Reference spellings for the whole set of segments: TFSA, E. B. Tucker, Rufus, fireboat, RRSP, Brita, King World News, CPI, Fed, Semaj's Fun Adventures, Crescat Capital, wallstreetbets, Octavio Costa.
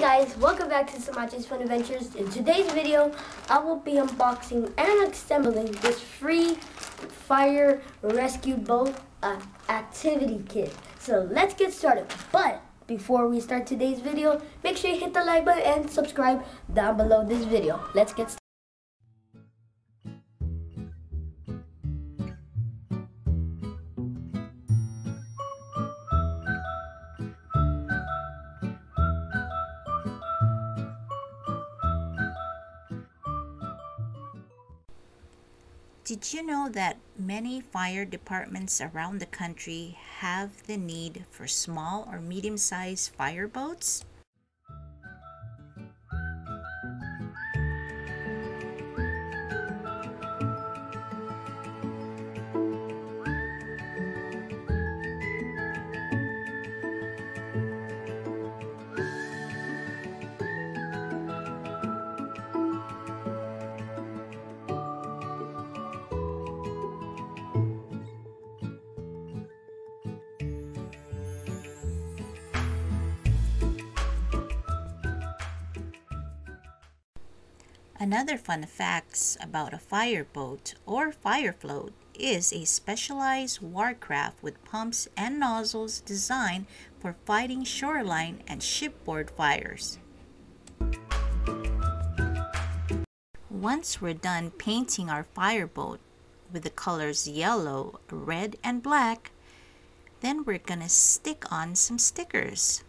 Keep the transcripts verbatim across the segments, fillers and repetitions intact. Hey guys, welcome back to Semaj's Fun Adventures. In today's video, I will be unboxing and assembling this free fire rescue boat uh, activity kit. So let's get started. But before we start today's video, make sure you hit the like button and subscribe down below this video. Let's get started. Did you know that many fire departments around the country have the need for small or medium-sized fire boats? Another fun fact about a fireboat or fire float is a specialized warcraft with pumps and nozzles designed for fighting shoreline and shipboard fires. Once we're done painting our fireboat with the colors yellow, red, and black, then we're gonna stick on some stickers.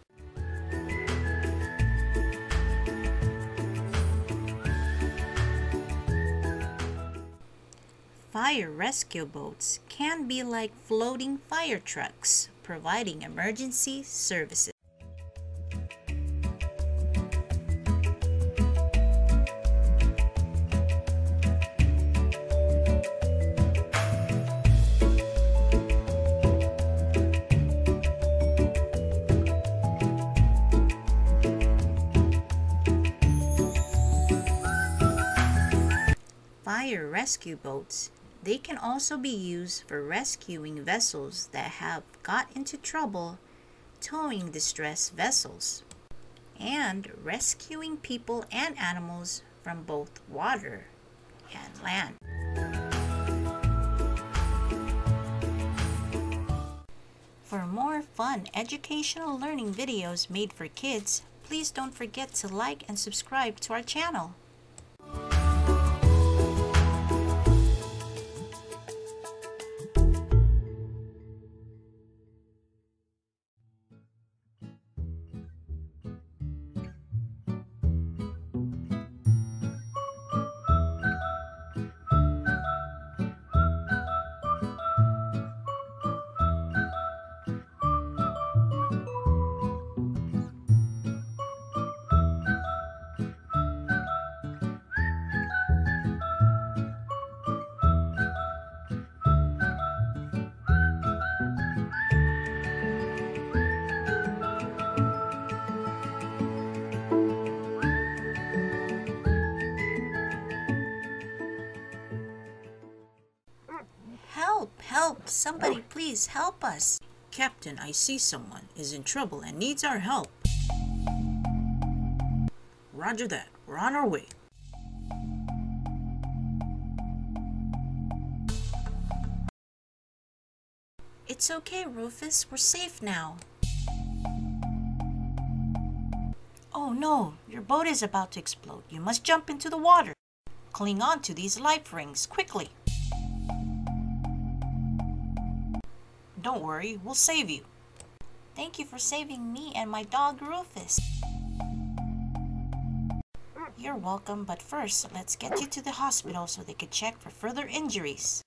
Fire rescue boats can be like floating fire trucks, providing emergency services. Fire rescue boats. They can also be used for rescuing vessels that have got into trouble, towing distressed vessels, and rescuing people and animals from both water and land. For more fun educational learning videos made for kids, please don't forget to like and subscribe to our channel. Help! Help! Somebody please help us! Captain, I see someone is in trouble and needs our help. Roger that. We're on our way. It's okay, Rufus. We're safe now. Oh no! Your boat is about to explode. You must jump into the water. Cling on to these life rings quickly. Don't worry, we'll save you. Thank you for saving me and my dog Rufus. You're welcome, but first, let's get you to the hospital so they can check for further injuries.